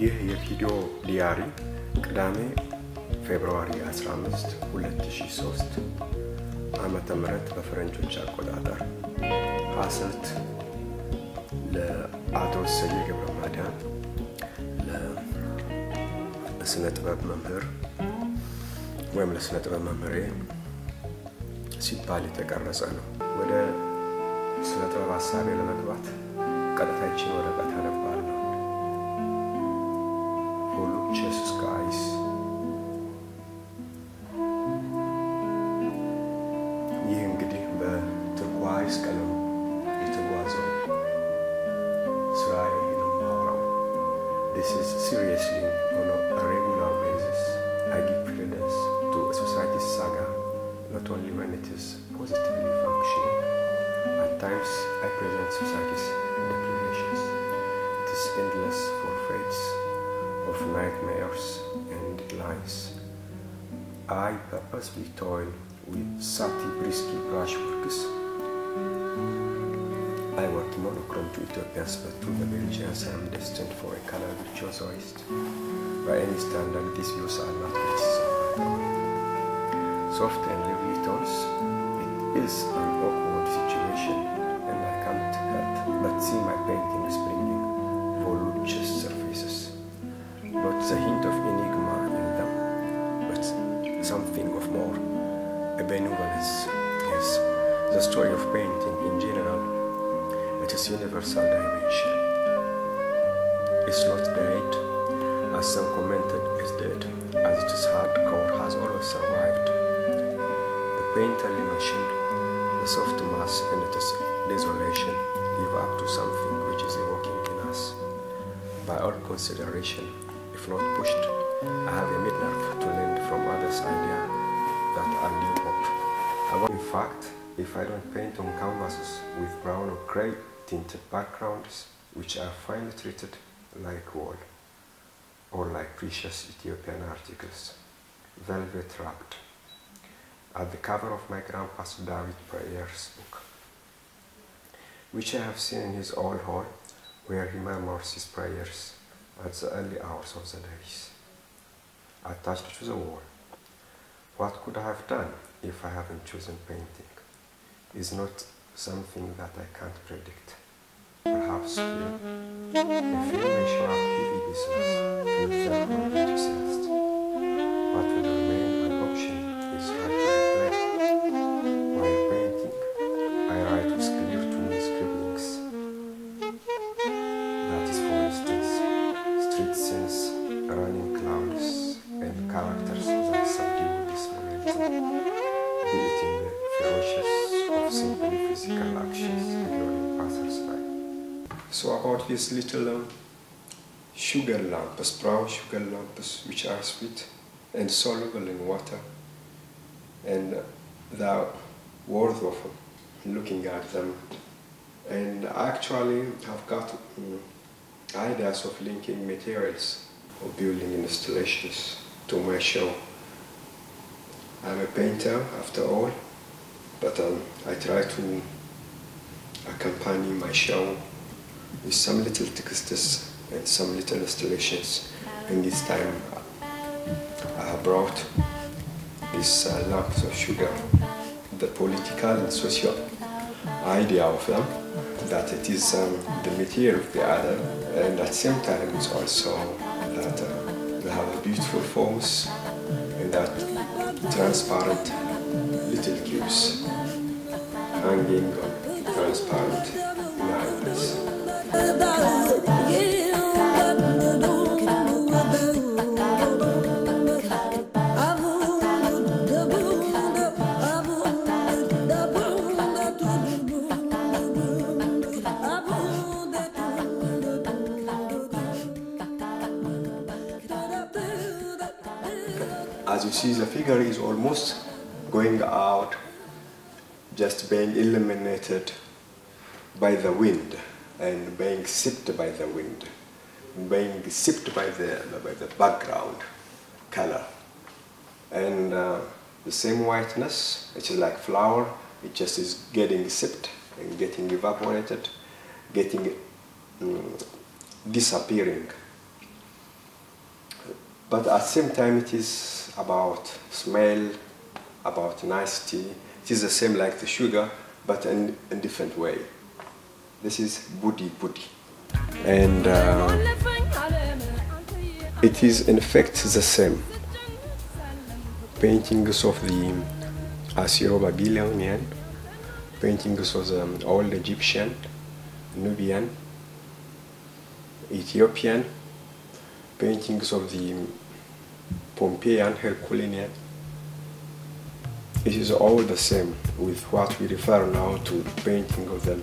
ይህ የቪዲዮ ዲያሪ ቅዳሜ ፌብሩዋሪ 15 2003 ዓመተ ምህረት በፈረንጆች አቆጣጣር ሐሰት ለአቶ ሰየ ገብረማዳን ለስነ ጥበብ መምህር ወይም ለስነ ጥበብ መምህር ሲባል የተቀረጸ ነው ወደ ስነ ጥበብ ሐሳብ ለመግባት ቀጥታችን ወደ አታለባል ሆሎችስ skies ይህ እንግዲህ በትርኳይስ ቀለም የተዋዘው ስራዬ ነው This is seriously on a regular basis I give credence to a society's saga not only when it is positively functioning at times I present society's deprivations It is endless forfeits of nightmares and lies. I purposely toil with sati brisky brushworks. I work monochrome to Ethiopians but to the Belgians I am destined for a color virtuosoist. By any standard these views are not necessary. Soft and lively tones, it is an awkward situation and I can't help but see my paintings bringing voluptuous surfaces. Not the hint of enigma in them, but something of more, a benevolence. Yes, the story of painting in general, it is universal dimension. It's not dead, as some commented, is dead, as it is hardcore has always survived. The painterly machine, the soft mass and its desolation live up to something which is evoking in us. By all consideration, if not pushed, I have a midnight to lend from others' idea that I live up. In fact, if I don't paint on canvases with brown or grey tinted backgrounds, which are finely treated like wool, or like precious Ethiopian articles, velvet wrapped, at the cover of my grandpa's David Prayer's book, which I have seen in his old hall, where he murmurs his prayers, at the early hours of the days, attached to the wall. What could I have done if I haven't chosen painting? Is not something that I can't predict. Perhaps here, a few may show up heavy business in the third moment to sell. What would remain an option is hard to play. While painting, I write with clear to me scribblings. That is, for instance, street scenes, running clouds, and characters that subdue this momentum, be it in the ferocious of simply physical actions ignoring passersby. So about these little sugar lamps, brown sugar lamps, which are sweet and soluble in water, and they are worth of looking at them. And actually, I've got ideas of linking materials or building installations to my show. I'm a painter after all, but I try to accompany my show with some little textures and some little installations. And this time I brought these lumps of sugar, the political and social idea of them, that it is the material of the other, and at the same time it's also that they have beautiful forms and that transparent little cubes hanging on transparent lines. As you see, the figure is almost going out, just being illuminated by the wind and being sipped by the wind, being sipped by the background color. And the same whiteness, which is like flour, it just is getting sipped and getting evaporated, getting disappearing But at the same time, it is about smell, about nicety. It is the same like the sugar, but in a different way. This is budi. And it is in fact the same. Paintings of the Assyro-Babylonian, paintings of the old Egyptian, Nubian, Ethiopian, paintings of the Pompeian, Herculanean. It is all the same with what we refer now to the painting of the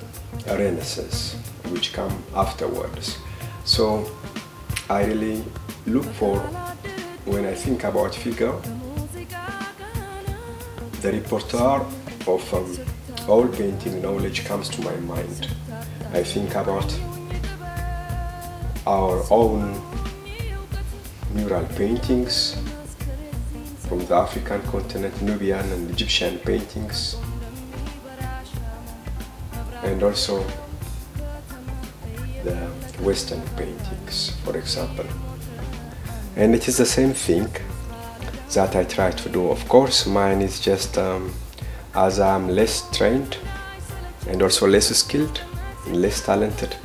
Renaissance, which come afterwards. So I really look for, when I think about figure, the repertoire of all painting knowledge comes to my mind. I think about our own mural paintings from the African continent, Nubian and Egyptian paintings, and also the Western paintings, for example. And it is the same thing that I try to do. Of course, mine is just as I'm less trained and also less skilled and less talented,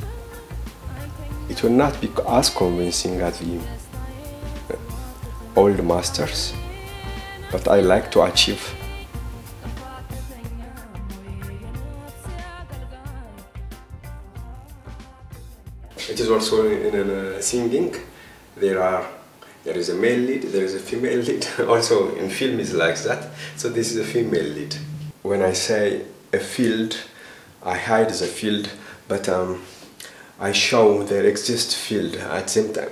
it will not be as convincing as the old masters, but I like to achieve. It is also in singing. There is a male lead, there is a female lead. Also in film is like that. So this is a female lead. When I say a field, I hide the field, but I show there exists field. At the same time,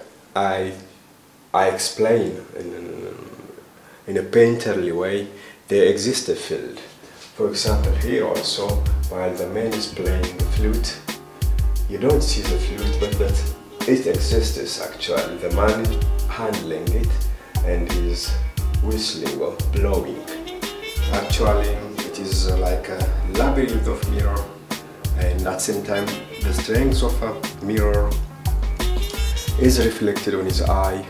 I explain in a painterly way there exists a field. For example, here also, while the man is playing the flute, you don't see the flute, but that it exists actually. The man is handling it and is whistling or blowing. Actually, it is like a labyrinth of mirror, and at the same time, the strength of a mirror is reflected on his eye.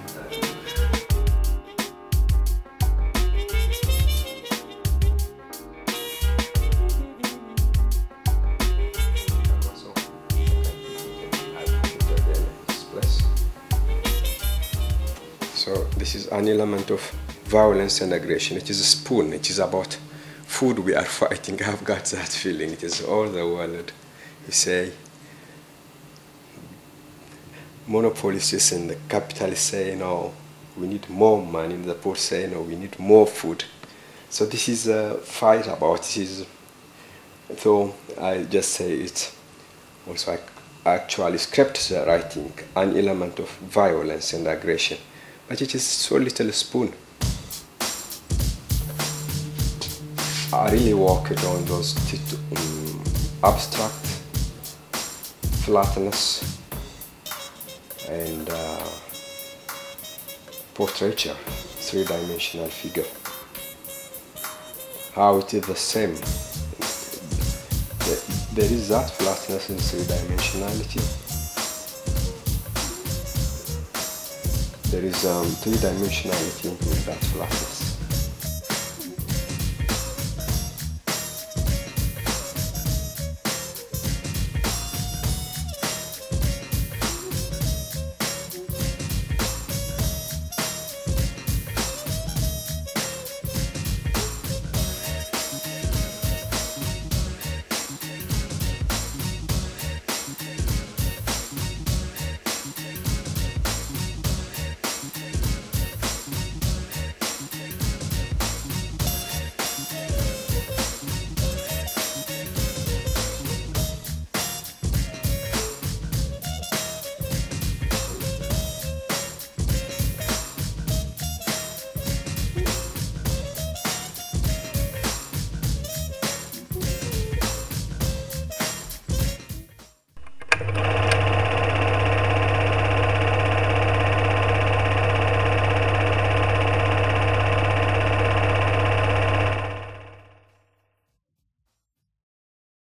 So this is an element of violence and aggression. It is a spoon. It is about food we are fighting. I've got that feeling. It is all the world. You say, monopolists and the capitalists say, no, we need more money. And the poor say, no, we need more food. So this is a fight about this. So I just say it. Also, I actually script the writing, an element of violence and aggression. But it is so little spoon. I really worked on those abstract flatness and portraiture, three-dimensional figure. How it is the same. There is that flatness in three-dimensionality. There is three-dimensionality with that flatness.